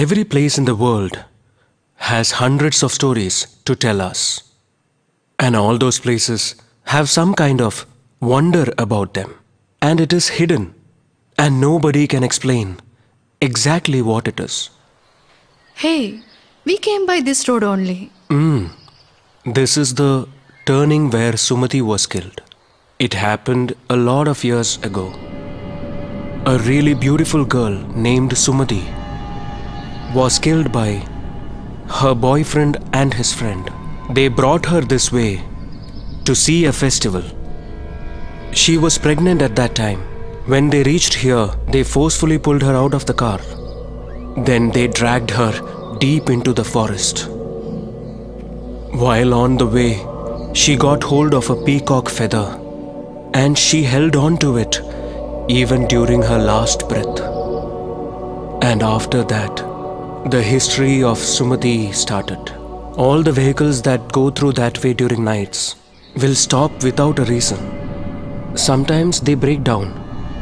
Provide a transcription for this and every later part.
Every place in the world has hundreds of stories to tell us. And all those places have some kind of wonder about them. And it is hidden. And nobody can explain exactly what it is. Hey, we came by this road only. This is the turning where Sumathi was killed. It happened a lot of years ago. A really beautiful girl named Sumathi was killed by her boyfriend and his friend. They brought her this way to see a festival. She was pregnant at that time. When they reached here, they forcefully pulled her out of the car. Then they dragged her deep into the forest. While on the way, she got hold of a peacock feather and she held on to it even during her last breath. And after that, the history of Sumathi started. All the vehicles that go through that way during nights will stop without a reason. Sometimes they break down,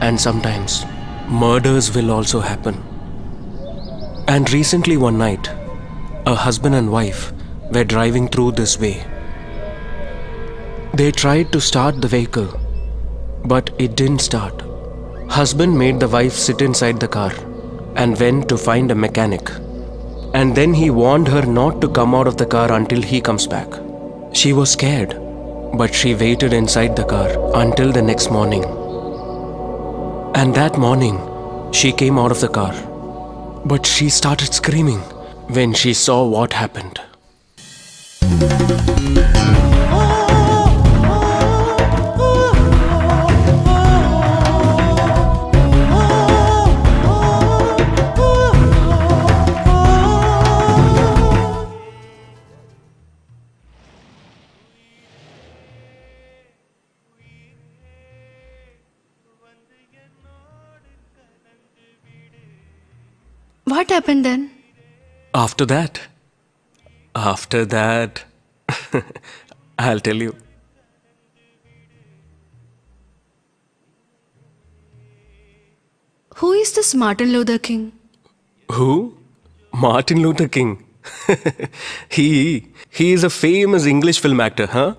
and sometimes murders will also happen. And recently one night, a husband and wife were driving through this way. They tried to start the vehicle, but it didn't start. Husband made the wife sit inside the car and went to find a mechanic. And then he warned her not to come out of the car until he comes back. She was scared, but she waited inside the car until the next morning. And that morning, she came out of the car. But she started screaming when she saw what happened. What happened then? After that, I'll tell you. Who is this Martin Luther King? Who? Martin Luther King. He is a famous English film actor, huh?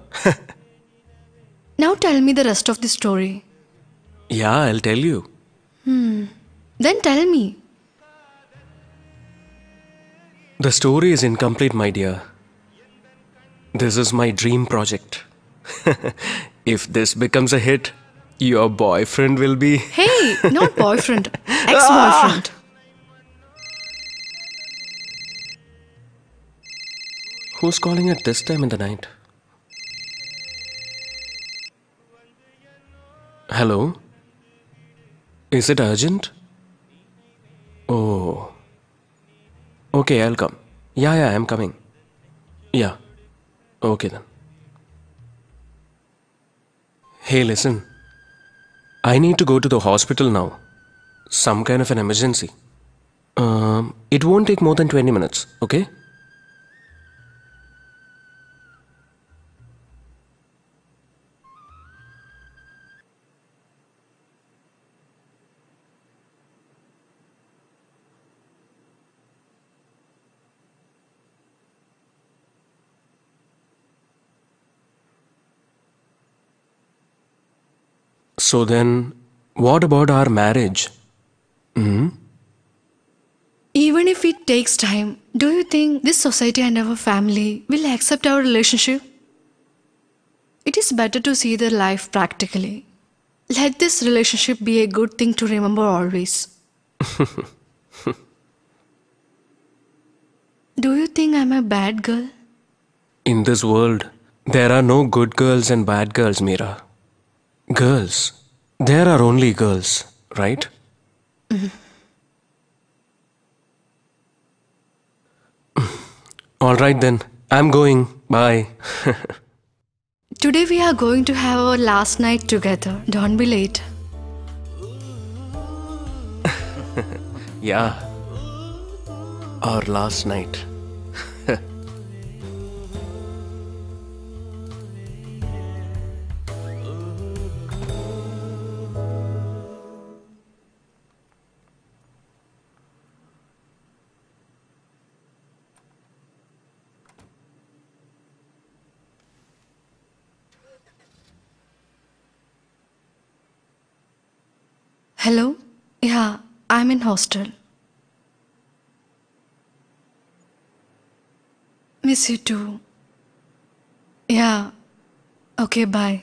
Now tell me the rest of the story. Yeah, I'll tell you. Then tell me. The story is incomplete, my dear. This is my dream project. If this becomes a hit, your boyfriend will be... Hey, not boyfriend. Ex-boyfriend. Who's calling at this time in the night? Hello? Is it urgent? Oh... Okay, I'll come. Yeah, I'm coming. Yeah. Okay then. Hey, listen. I need to go to the hospital now. Some kind of an emergency. It won't take more than 20 minutes, okay? So then, what about our marriage? Even if it takes time, do you think this society and our family will accept our relationship? It is better to see their life practically. Let this relationship be a good thing to remember always. Do you think I'm a bad girl? In this world, there are no good girls and bad girls, Meera. Girls. There are only girls, right? All right then. I'm going. Bye. Today we are going to have our last night together. Don't be late. Yeah. Our last night. Hello? Yeah, I'm in hostel. Miss you too. Yeah. Okay, bye.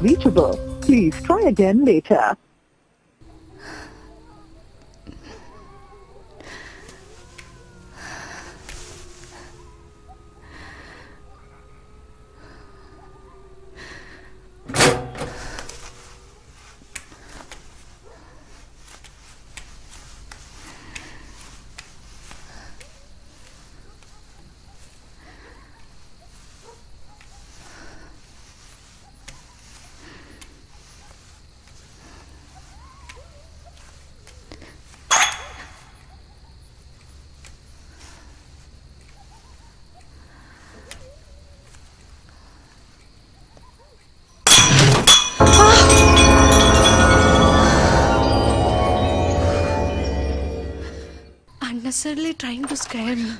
Reachable. Please try again later. Unnecessarily trying to scare me.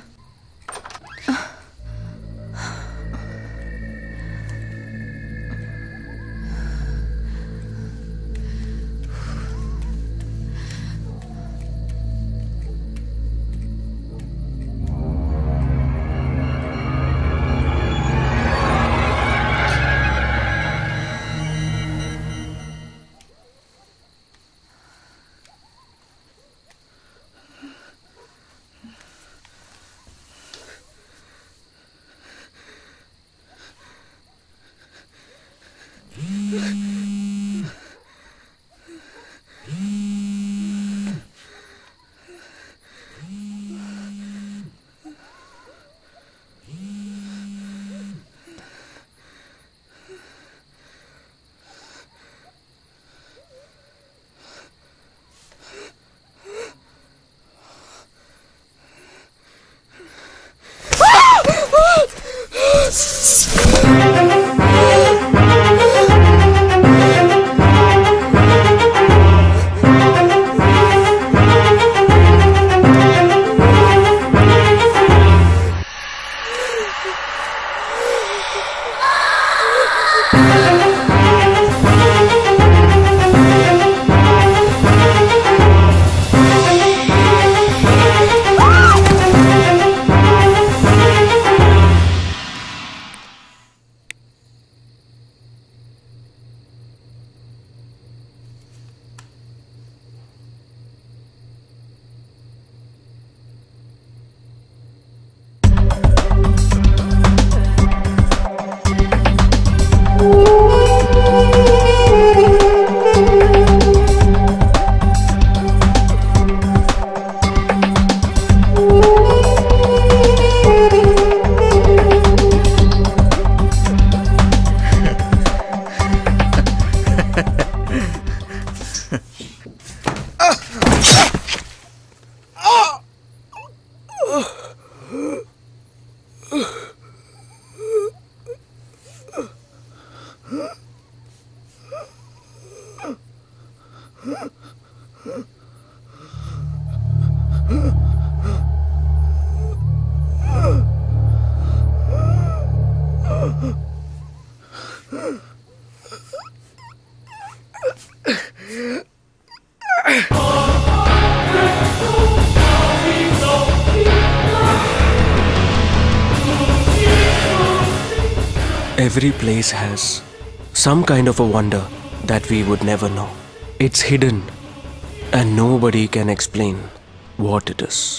Every place has some kind of a wonder that we would never know. It's hidden, and nobody can explain what it is.